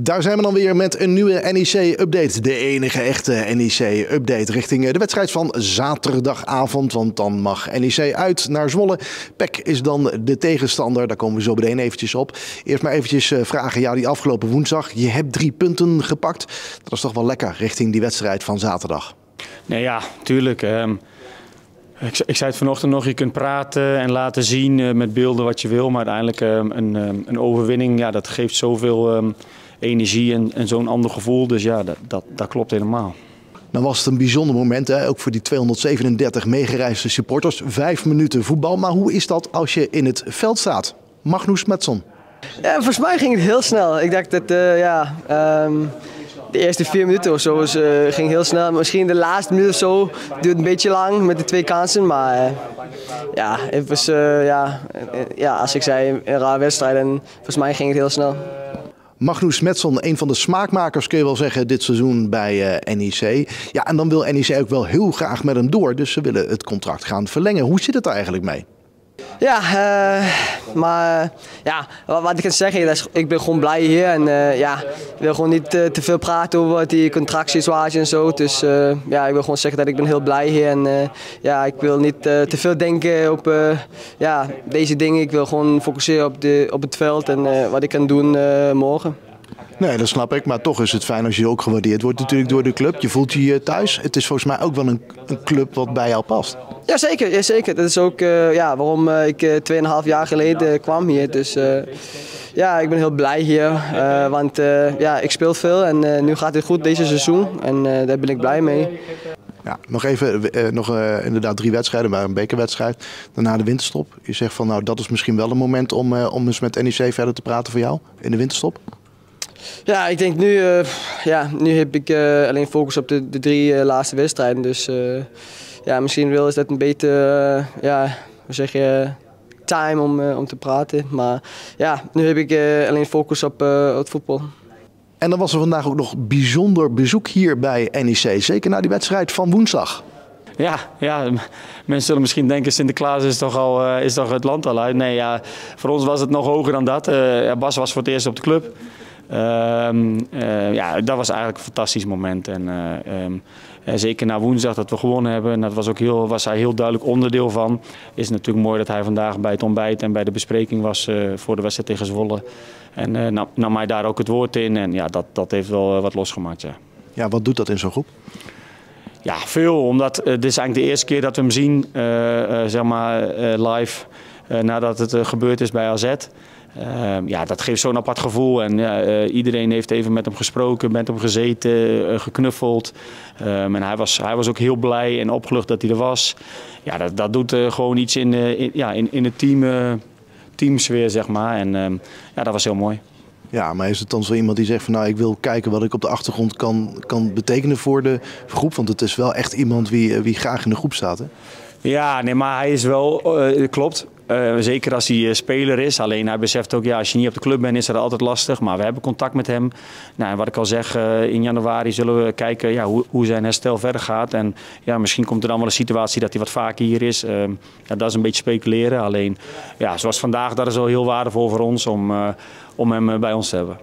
Daar zijn we dan weer met een nieuwe NEC-update. De enige echte NEC-update richting de wedstrijd van zaterdagavond. Want dan mag NEC uit naar Zwolle. PEC is dan de tegenstander. Daar komen we zo meteen eventjes op. Eerst maar eventjes vragen. Ja, die afgelopen woensdag. Je hebt 3 punten gepakt. Dat is toch wel lekker richting die wedstrijd van zaterdag. Nee, ja, tuurlijk. Ik zei het vanochtend nog, je kunt praten en laten zien met beelden wat je wil. Maar uiteindelijk een overwinning, ja, dat geeft zoveel energie en zo'n ander gevoel. Dus ja, dat klopt helemaal. Dan was het een bijzonder moment, hè? Ook voor die 237 meegereisde supporters. 5 minuten voetbal, maar hoe is dat als je in het veld staat? Magnus Mattsson. Ja, volgens mij ging het heel snel. Ik dacht dat, de eerste 4 minuten of zo ging heel snel. Misschien de laatste minuut of zo duurde een beetje lang met de 2 kansen. Maar ja, het was, als ik zei, een raar wedstrijd. En volgens mij ging het heel snel. Magnus Mattsson, een van de smaakmakers kun je wel zeggen dit seizoen bij NEC. Ja, en dan wil NEC ook wel heel graag met hem door. Dus ze willen het contract gaan verlengen. Hoe zit het daar eigenlijk mee? Ja, wat ik kan zeggen, ik ben gewoon blij hier en ik wil gewoon niet te veel praten over die contractsituatie en zo. Dus ik wil gewoon zeggen dat ik ben heel blij hier en ik wil niet te veel denken op deze dingen. Ik wil gewoon focussen op het veld en wat ik kan doen morgen. Nee, dat snap ik. Maar toch is het fijn als je ook gewaardeerd wordt natuurlijk door de club. Je voelt je hier thuis. Het is volgens mij ook wel een club wat bij jou past. Jazeker, jazeker. Dat is ook waarom ik 2,5 jaar geleden kwam hier. Dus ik ben heel blij hier. Want ik speel veel en nu gaat het goed deze seizoen. En daar ben ik blij mee. Ja, nog even, inderdaad 3 wedstrijden, maar een bekerwedstrijd. Daarna de winterstop. Je zegt van nou, dat is misschien wel een moment om eens met NEC verder te praten voor jou in de winterstop. Ja, ik denk nu, nu heb ik alleen focus op de 3 laatste wedstrijden. Dus misschien wel is dat een beter time om te praten. Maar ja, nu heb ik alleen focus op het voetbal. En dan was er vandaag ook nog bijzonder bezoek hier bij NEC. Zeker na die wedstrijd van woensdag. Ja, mensen zullen misschien denken Sinterklaas is toch het land al uit. Nee, ja, voor ons was het nog hoger dan dat. Bas was voor het eerst op de club. Dat was eigenlijk een fantastisch moment. En, zeker na woensdag dat we gewonnen hebben, en dat was hij heel duidelijk onderdeel van. Is natuurlijk mooi dat hij vandaag bij het ontbijt en bij de bespreking was voor de wedstrijd tegen Zwolle. En nam hij daar ook het woord in en ja, dat heeft wel wat losgemaakt. Ja. Ja, wat doet dat in zo'n groep? Ja, veel. Omdat dit is eigenlijk de eerste keer dat we hem zien live nadat het gebeurd is bij AZ. Dat geeft zo'n apart gevoel en iedereen heeft even met hem gesproken, met hem gezeten, geknuffeld. En hij was ook heel blij en opgelucht dat hij er was. Ja, dat doet gewoon iets in het teamsfeer, zeg maar. En dat was heel mooi. Ja, maar is het dan zo iemand die zegt van nou, ik wil kijken wat ik op de achtergrond kan betekenen voor de groep? Want het is wel echt iemand wie graag in de groep staat, hè? Ja, nee, maar hij is wel, klopt. Zeker als hij speler is. Alleen hij beseft ook, ja, als je niet op de club bent is dat altijd lastig. Maar we hebben contact met hem. Nou, en wat ik al zeg, in januari zullen we kijken hoe zijn herstel verder gaat. En ja, misschien komt er dan wel een situatie dat hij wat vaker hier is. Dat is een beetje speculeren. Alleen, ja, zoals vandaag, dat is wel heel waardevol voor ons om hem bij ons te hebben.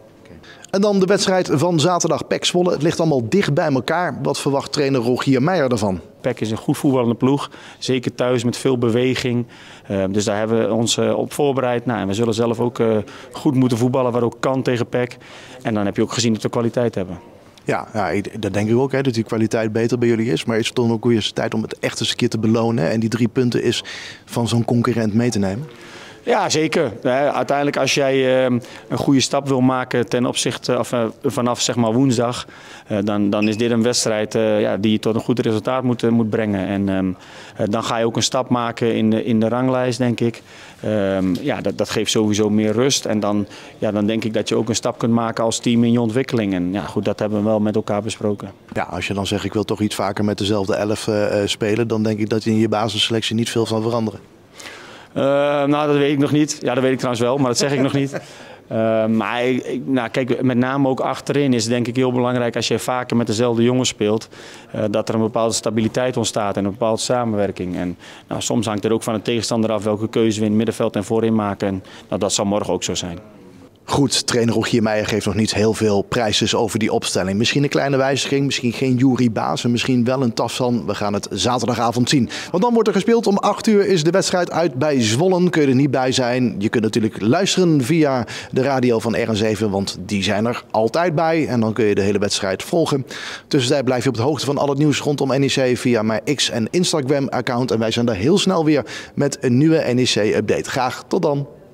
En dan de wedstrijd van zaterdag, PEC Zwolle. Het ligt allemaal dicht bij elkaar. Wat verwacht trainer Rogier Meijer daarvan? PEC is een goed voetballende ploeg. Zeker thuis met veel beweging. Dus daar hebben we ons op voorbereid. Nou, en we zullen zelf ook goed moeten voetballen waar ook kan tegen PEC. En dan heb je ook gezien dat we kwaliteit hebben. Ja, dat denk ik ook, hè, dat die kwaliteit beter bij jullie is. Maar is het dan ook weer eens tijd om het echt eens een keer te belonen? Hè? En die 3 punten is van zo'n concurrent mee te nemen? Ja, zeker. Uiteindelijk als jij een goede stap wil maken ten opzichte vanaf zeg maar woensdag, dan is dit een wedstrijd die je tot een goed resultaat moet brengen. En dan ga je ook een stap maken in de ranglijst, denk ik. Dat geeft sowieso meer rust. En dan denk ik dat je ook een stap kunt maken als team in je ontwikkeling. En ja, goed, dat hebben we wel met elkaar besproken. Ja, als je dan zegt ik wil toch iets vaker met dezelfde 11 spelen, dan denk ik dat je in je basisselectie niet veel zal veranderen. Dat weet ik nog niet. Ja, dat weet ik trouwens wel, maar dat zeg ik nog niet. Maar kijk, met name ook achterin is denk ik heel belangrijk als je vaker met dezelfde jongens speelt. Dat er een bepaalde stabiliteit ontstaat en een bepaalde samenwerking. En nou, soms hangt er ook van de tegenstander af welke keuze we in het middenveld en voorin maken. En, dat zal morgen ook zo zijn. Goed, trainer Rogier Meijer geeft nog niet heel veel prijzen over die opstelling. Misschien een kleine wijziging, misschien geen Juri Baas en misschien wel een Tafsan. We gaan het zaterdagavond zien. Want dan wordt er gespeeld. Om 8 uur is de wedstrijd uit bij Zwolle. Kun je er niet bij zijn. Je kunt natuurlijk luisteren via de radio van RN7, want die zijn er altijd bij. En dan kun je de hele wedstrijd volgen. Tussentijd blijf je op de hoogte van al het nieuws rondom NEC via mijn X- en Instagram-account. En wij zijn daar heel snel weer met een nieuwe NEC-update. Graag tot dan.